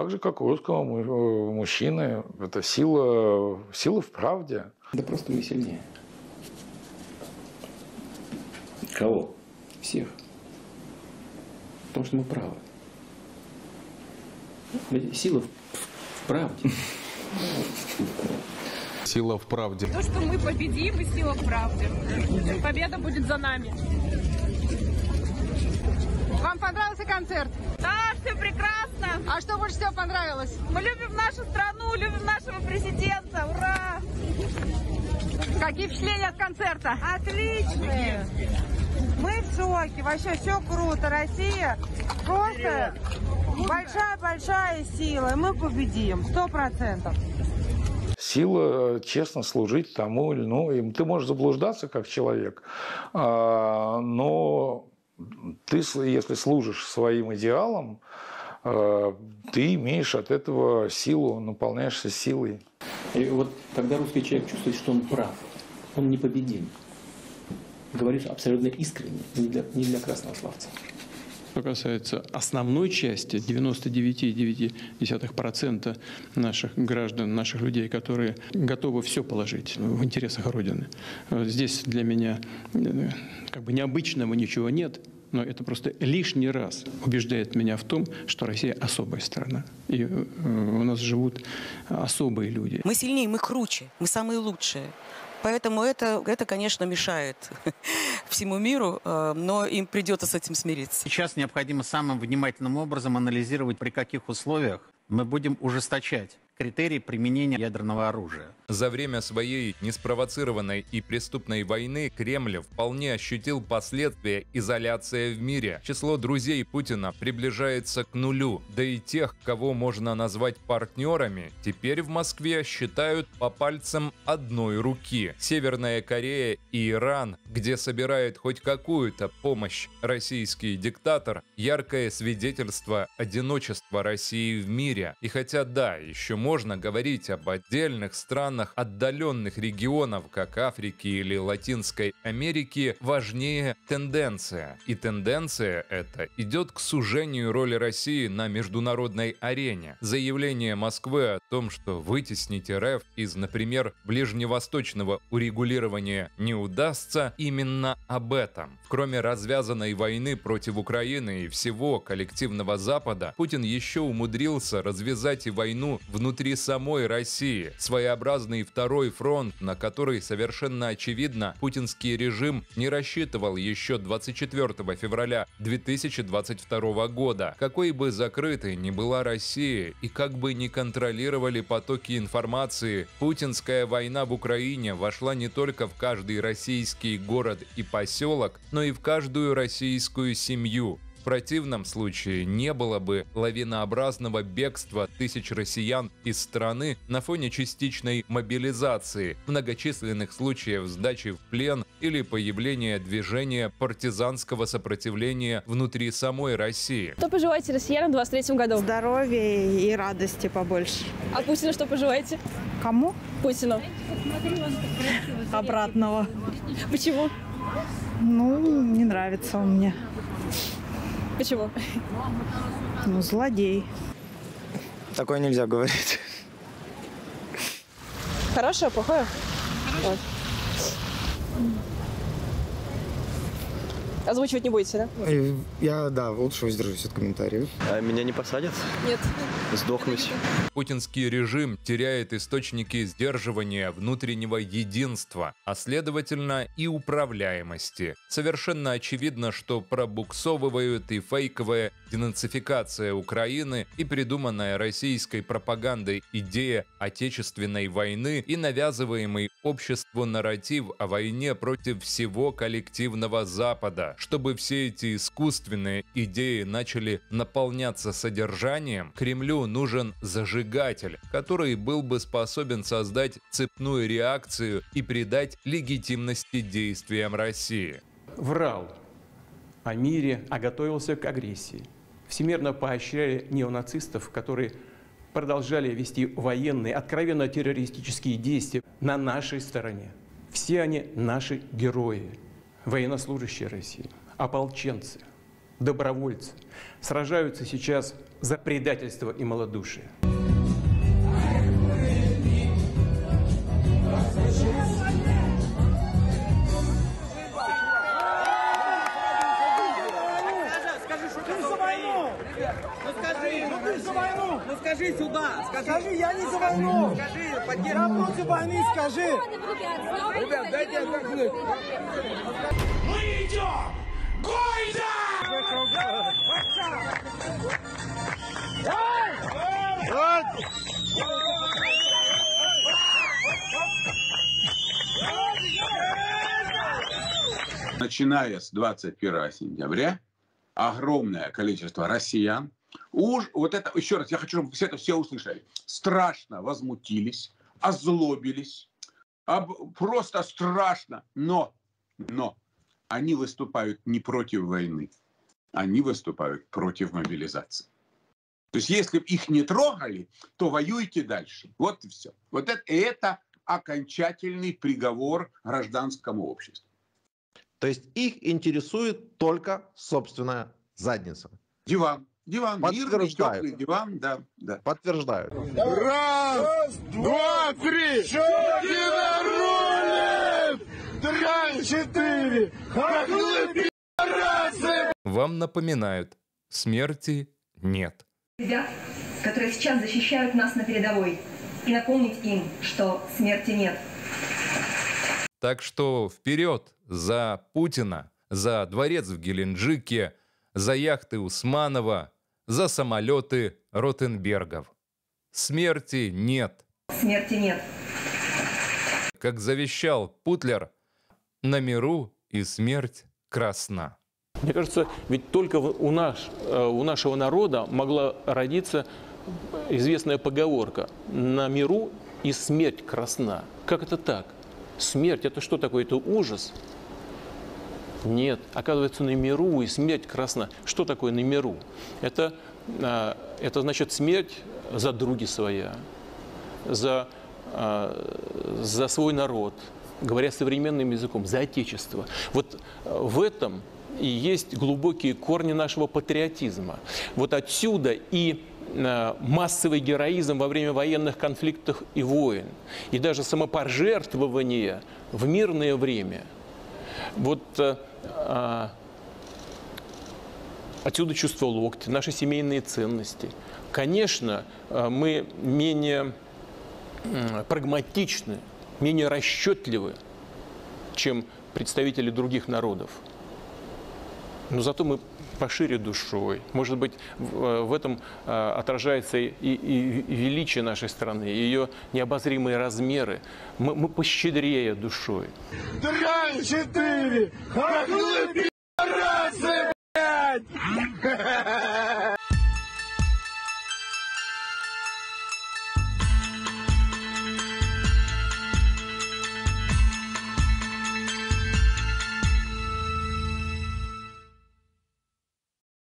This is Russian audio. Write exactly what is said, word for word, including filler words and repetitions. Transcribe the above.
так же, как у русского мужчины. Это сила, сила в правде. Да просто мы сильнее. Кого? Всех. Потому что мы правы. Сила в правде. Сила в правде. То, что мы победим, и сила в правде. Победа будет за нами. Вам понравился концерт? Да, все прекрасно. А что больше всего понравилось? Мы любим нашу страну, любим нашего президента. Ура! Какие впечатления от концерта? Отличные. Мы в шоке. Вообще все круто. Россия просто большая-большая сила. Мы победим. Сто процентов. Сила честно служить тому или ну, иному. Ты можешь заблуждаться как человек, но ты, если служишь своим идеалам, ты имеешь от этого силу, наполняешься силой. И вот когда русский человек чувствует, что он прав, он непобедим, говоришь абсолютно искренне, не для, не для красного славца. Что касается основной части, девяноста девяти и девяти десятых процента наших граждан, наших людей, которые готовы все положить в интересах Родины. Здесь для меня как бы необычного ничего нет, но это просто лишний раз убеждает меня в том, что Россия особая страна. И у нас живут особые люди. Мы сильнее, мы круче, мы самые лучшие. Поэтому это, это, конечно, мешает всему миру, но им придется с этим смириться. Сейчас необходимо самым внимательным образом анализировать, при каких условиях мы будем ужесточать критерии применения ядерного оружия. За время своей неспровоцированной и преступной войны Кремль вполне ощутил последствия изоляции в мире. Число друзей Путина приближается к нулю, да и тех, кого можно назвать партнерами, теперь в Москве считают по пальцам одной руки. Северная Корея и Иран, где собирает хоть какую-то помощь российский диктатор, яркое свидетельство одиночества России в мире. И хотя да, еще можно Можно говорить об отдельных странах отдаленных регионов, как Африки или Латинской Америки, важнее тенденция. И тенденция эта идет к сужению роли России на международной арене. Заявление Москвы о том, что вытеснить РФ из, например, ближневосточного урегулирования не удастся, именно об этом. Кроме развязанной войны против Украины и всего коллективного Запада, Путин еще умудрился развязать и войну внутри самой России. Своеобразный второй фронт, на который совершенно очевидно путинский режим не рассчитывал еще двадцать четвёртого февраля две тысячи двадцать второго года. Какой бы закрытой ни была Россия и как бы ни контролировали потоки информации, путинская война в Украине вошла не только в каждый российский город и поселок, но и в каждую российскую семью. В противном случае не было бы лавинообразного бегства тысяч россиян из страны на фоне частичной мобилизации, многочисленных случаев сдачи в плен или появления движения партизанского сопротивления внутри самой России. Что пожелаете россиянам в двадцать третьем году? Здоровья и радости побольше. А Путину что пожелаете? Кому? Путину. Обратного. Почему? Ну, не нравится он мне. Почему? Ну, злодей. Такое нельзя говорить. Хорошее, плохое? Хорошее. Вот. Озвучивать не будете, да? Я, да, лучше воздержусь от комментариев. А меня не посадят? Нет. Сдохнуть. Путинский режим теряет источники сдерживания внутреннего единства, а следовательно и управляемости. Совершенно очевидно, что пробуксовывают и фейковая денацификация Украины, и придуманная российской пропагандой идея отечественной войны, и навязываемый обществу нарратив о войне против всего коллективного Запада. Чтобы все эти искусственные идеи начали наполняться содержанием, Кремлю нужен зажигатель, который был бы способен создать цепную реакцию и придать легитимности действиям России. Врал о мире, а готовился к агрессии. Всемирно поощряли неонацистов, которые продолжали вести военные, откровенно террористические действия на нашей стороне. Все они наши герои, военнослужащие России, ополченцы, добровольцы, сражаются сейчас за предательство и малодушие. Ну скажи сюда, скажи. Скажи, я не за войну. Скажи, я против войны, скажи. Ребят, дайте отдохнуть. Мы идем! Гойда! Начиная с двадцать первого сентября огромное количество россиян, Уж, вот это, еще раз, я хочу, чтобы все это все услышали. Страшно возмутились, озлобились, об, просто страшно. Но, но они выступают не против войны, они выступают против мобилизации. То есть, если бы их не трогали, то воюйте дальше. Вот и все. Вот это, это окончательный приговор гражданскому обществу. То есть, их интересует только собственная задница. Диван. Диван, подтверждают. Мирный, диван, да, да. Подтверждают. Раз, два, три. Шедевролет! Три, четыре. Хохлы, пидорасы! Вам напоминают, смерти нет. Ребят, которые сейчас защищают нас на передовой. И напомнить им, что смерти нет. Так что вперед за Путина, за дворец в Геленджике, за яхты Усманова, за самолеты Ротенбергов. Смерти нет. Смерти нет. Как завещал Путлер, на миру и смерть красна. Мне кажется, ведь только у, наш, у нашего народа могла родиться известная поговорка «на миру и смерть красна». Как это так? Смерть – это что такое? Это ужас? Нет, оказывается, на миру и смерть красна. Что такое на миру? Это, это значит смерть за други своя, за, за свой народ, говоря современным языком, за отечество. Вот в этом и есть глубокие корни нашего патриотизма. Вот отсюда и массовый героизм во время военных конфликтов и войн, и даже самопожертвование в мирное время. Вот а, отсюда чувство локтя, наши семейные ценности. Конечно, мы менее прагматичны, менее расчетливы, чем представители других народов. Но зато мы пошире душой. Может быть, в этом отражается и, и величие нашей страны, и ее необозримые размеры. Мы, мы пощедрее душой. Дрянь четыре!